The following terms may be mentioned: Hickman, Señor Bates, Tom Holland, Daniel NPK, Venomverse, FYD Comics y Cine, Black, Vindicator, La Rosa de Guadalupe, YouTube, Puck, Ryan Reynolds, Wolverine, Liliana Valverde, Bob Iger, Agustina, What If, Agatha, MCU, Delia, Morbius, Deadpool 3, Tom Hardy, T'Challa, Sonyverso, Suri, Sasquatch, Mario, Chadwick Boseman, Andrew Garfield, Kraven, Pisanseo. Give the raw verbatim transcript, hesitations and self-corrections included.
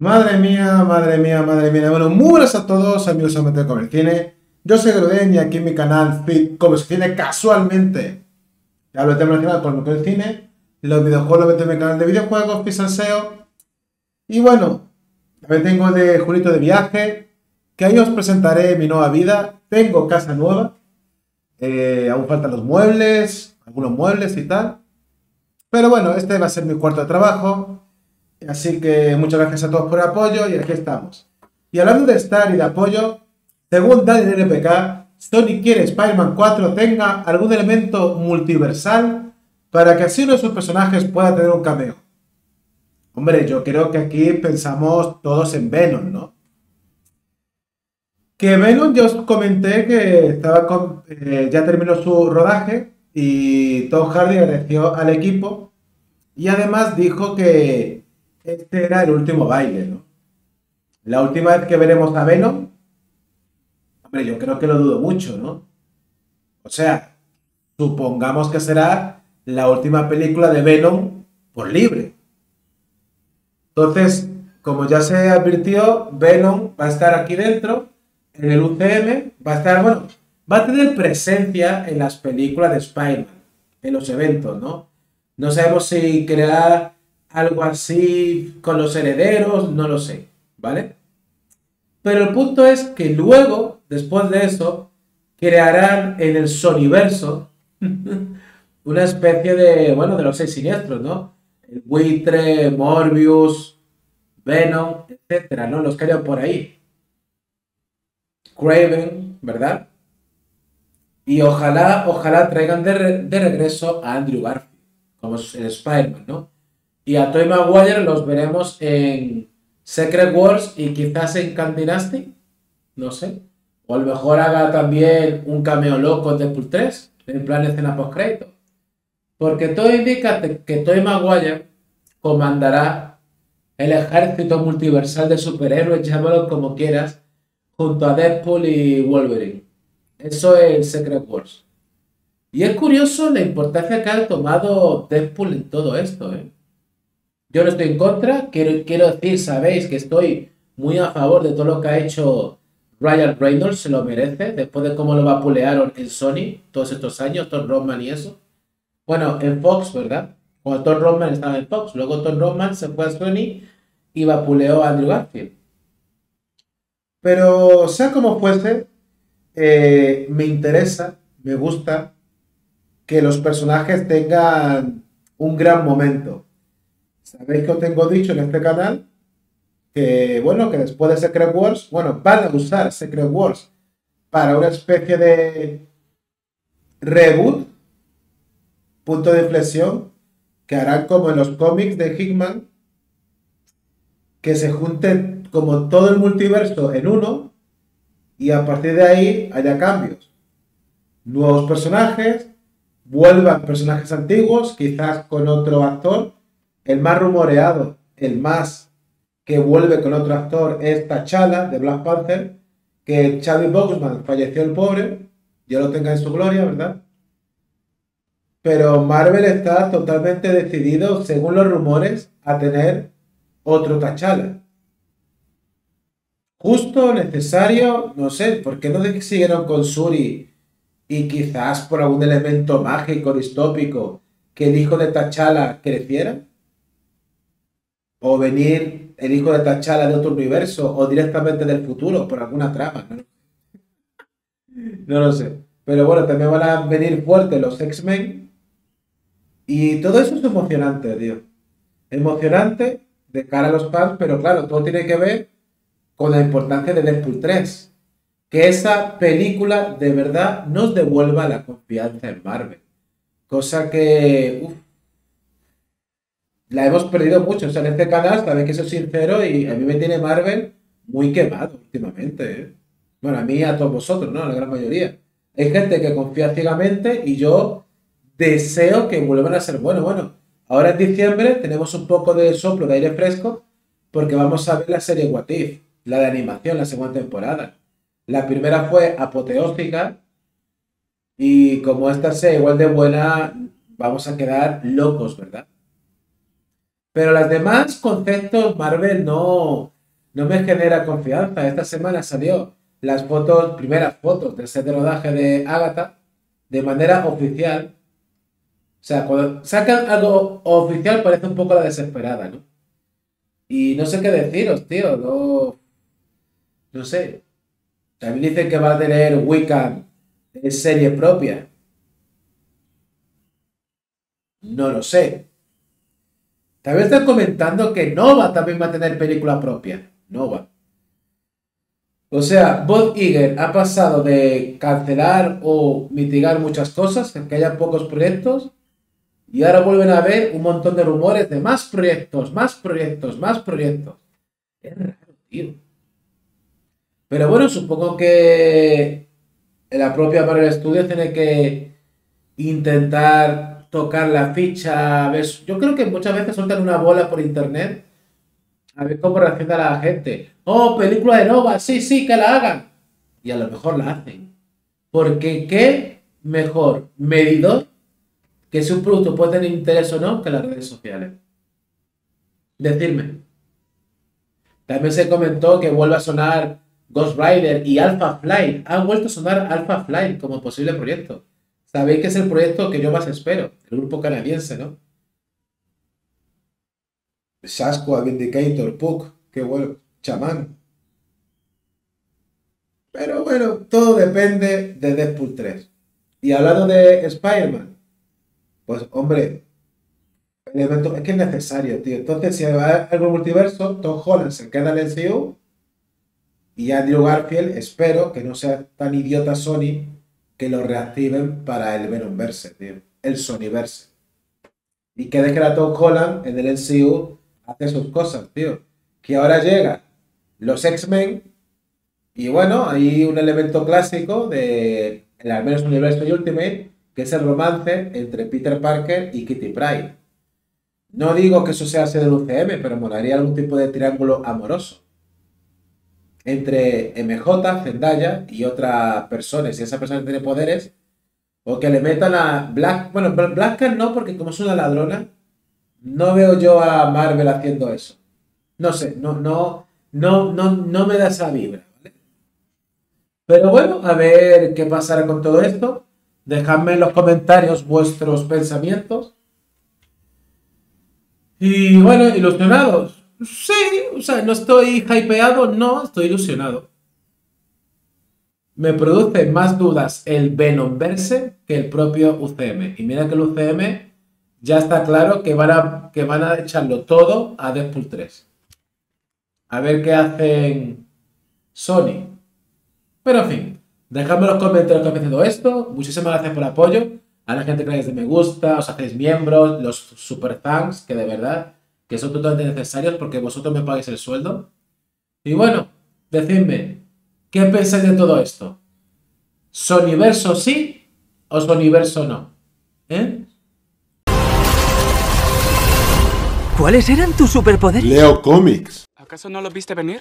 Madre mía, madre mía, madre mía. Bueno, muy buenas a todos, amigos de FYD Comics y Cine. Yo soy Kraven y aquí en mi canal FYD Comics y Cine, casualmente, hablo de tema nacional con el cine, los videojuegos los meto en mi canal de videojuegos, Pisanseo. Y bueno, también tengo de Julito de viaje, que ahí os presentaré mi nueva vida. Tengo casa nueva, eh, aún faltan los muebles, algunos muebles y tal. Pero bueno, este va a ser mi cuarto de trabajo. Así que muchas gracias a todos por el apoyo y aquí estamos. Y hablando de estar y de apoyo, según Daniel N P K, Sony quiere Spider-Man cuatro tenga algún elemento multiversal para que así uno de sus personajes pueda tener un cameo. Hombre, yo creo que aquí pensamos todos en Venom, ¿no? Que Venom, yo os comenté que estaba con, eh, ya terminó su rodaje y Tom Hardy agradeció al equipo y además dijo que este era el último baile, ¿no? La última vez que veremos a Venom, hombre, yo creo que lo dudo mucho, ¿no? O sea, supongamos que será la última película de Venom por libre. Entonces, como ya se advirtió, Venom va a estar aquí dentro, en el U C M, va a estar, bueno, va a tener presencia en las películas de Spider-Man, en los eventos, ¿no? No sabemos si crear algo así con los herederos, no lo sé, ¿vale? Pero el punto es que luego, después de eso, crearán en el Sonyverso una especie de, bueno, de los seis siniestros, ¿no? El Buitre, Morbius, Venom, etcétera, ¿no? Los que hayan por ahí. Kraven, ¿verdad? Y ojalá, ojalá traigan de, re de regreso a Andrew Garfield, como el Spider-Man, ¿no? Y a Tobey Maguire los veremos en Secret Wars y quizás en Candy, no sé. O a lo mejor haga también un cameo loco en Deadpool tres, en plan escena post-crédito. Porque todo indica que Tobey Maguire comandará el ejército multiversal de superhéroes, llámalo como quieras, junto a Deadpool y Wolverine. Eso es Secret Wars. Y es curioso la importancia que ha tomado Deadpool en todo esto, ¿eh? Yo no estoy en contra, quiero, quiero decir, sabéis que estoy muy a favor de todo lo que ha hecho Ryan Reynolds, se lo merece, después de cómo lo vapulearon en Sony todos estos años, Tom Roman y eso. Bueno, en Fox, ¿verdad? Cuando Tom Roman estaba en Fox, luego Tom Roman se fue a Sony y vapuleó a Andrew Garfield. Pero sea como fuese, eh, me interesa, me gusta que los personajes tengan un gran momento. Sabéis que os tengo dicho en este canal que, bueno, que después de Secret Wars, bueno, van a usar Secret Wars para una especie de reboot, punto de inflexión, que harán como en los cómics de Hickman, que se junte como todo el multiverso en uno y a partir de ahí haya cambios. Nuevos personajes, vuelvan personajes antiguos, quizás con otro actor. El más rumoreado, el más que vuelve con otro actor es T'Challa de Black Panther, que Chadwick Boseman falleció el pobre, Dios lo tenga en su gloria, ¿verdad? Pero Marvel está totalmente decidido, según los rumores, a tener otro T'Challa. Justo, necesario, no sé, ¿por qué no siguieron con Suri? Y quizás por algún elemento mágico, distópico, que el hijo de T'Challa creciera. O venir el hijo de T'Challa de otro universo, o directamente del futuro, por alguna trama, ¿no? No lo sé. Pero bueno, también van a venir fuertes los X-Men. Y todo eso es emocionante, tío. Emocionante de cara a los fans, pero claro, todo tiene que ver con la importancia de Deadpool tres. Que esa película de verdad nos devuelva la confianza en Marvel. Cosa que... Uf, la hemos perdido mucho, o sea, en este canal sabéis que soy sincero y a mí me tiene Marvel muy quemado últimamente, ¿eh? Bueno, a mí y a todos vosotros, ¿no? A la gran mayoría. Hay gente que confía ciegamente y yo deseo que vuelvan a ser bueno, bueno. Ahora en diciembre tenemos un poco de soplo de aire fresco porque vamos a ver la serie What If, la de animación, la segunda temporada. La primera fue apoteóstica y como esta sea igual de buena, vamos a quedar locos, ¿verdad? Pero las demás conceptos Marvel no, no me genera confianza. Esta semana salió las fotos, primeras fotos del set de rodaje de Agatha de manera oficial. O sea, cuando sacan algo oficial parece un poco la desesperada, ¿no? Y no sé qué deciros, tío. No, no sé. También dicen que va a tener Wiccan en serie propia. No lo sé. También están comentando que Nova también va a tener película propia. Nova. O sea, Bob Iger ha pasado de cancelar o mitigar muchas cosas, que haya pocos proyectos, y ahora vuelven a ver un montón de rumores de más proyectos, más proyectos, más proyectos. Es raro, tío. Pero bueno, supongo que la propia Marvel Studios tiene que intentar tocar la ficha. ¿Ves? Yo creo que muchas veces sueltan una bola por internet a ver cómo reacciona la gente. Oh, película de Nova, sí, sí, que la hagan. Y a lo mejor la hacen. Porque qué mejor medidor que si un producto puede tener interés o no que las redes sociales. Decidme. También se comentó que vuelve a sonar Ghost Rider y Alpha Flight. Han vuelto a sonar Alpha Flight como posible proyecto. Sabéis que es el proyecto que yo más espero. El grupo canadiense, ¿no? Sasquatch, Vindicator, Puck. Qué bueno. Chamán. Pero bueno, todo depende de Deadpool tres. Y hablando de Spider-Man, pues hombre, el evento es que es necesario, tío. Entonces, si va algo multiverso, Tom Holland se queda en el M C U. Y Andrew Garfield, espero que no sea tan idiota Sony que lo reactiven para el Venomverse, tío. El Sonyverse. Y que deje a Tom Holland en el M C U hacer sus cosas, tío. Que ahora llega los X-Men. Y bueno, hay un elemento clásico de el al menos Universo y Ultimate, que es el romance entre Peter Parker y Kitty Pryde. No digo que eso sea hace del U C M, pero molaría algún tipo de triángulo amoroso entre M J, Zendaya y otra persona, si esa persona tiene poderes, o que le metan a Black. Bueno, Black no, porque como es una ladrona, no veo yo a Marvel haciendo eso. No sé, no, no, no, no, no me da esa vibra, ¿vale? Pero bueno, a ver qué pasará con todo esto. Dejadme en los comentarios vuestros pensamientos. Y bueno, ilusionados. Sí, o sea, no estoy hypeado, no, estoy ilusionado. Me produce más dudas el Venomverse que el propio U C M. Y mira que el U C M ya está claro que van a, que van a echarlo todo a Deadpool tres. A ver qué hacen Sony. Pero en fin, dejadme en los comentarios que os ha parecido esto. Muchísimas gracias por el apoyo. A la gente que le dais de me gusta, os hacéis miembros, los super fans, que de verdad que son totalmente necesarios porque vosotros me pagáis el sueldo. Y bueno, decidme, ¿qué pensáis de todo esto? ¿Sonyverso sí o Sonyverso no? ¿Eh? ¿Cuáles eran tus superpoderes? Leo cómics. ¿Acaso no los viste venir?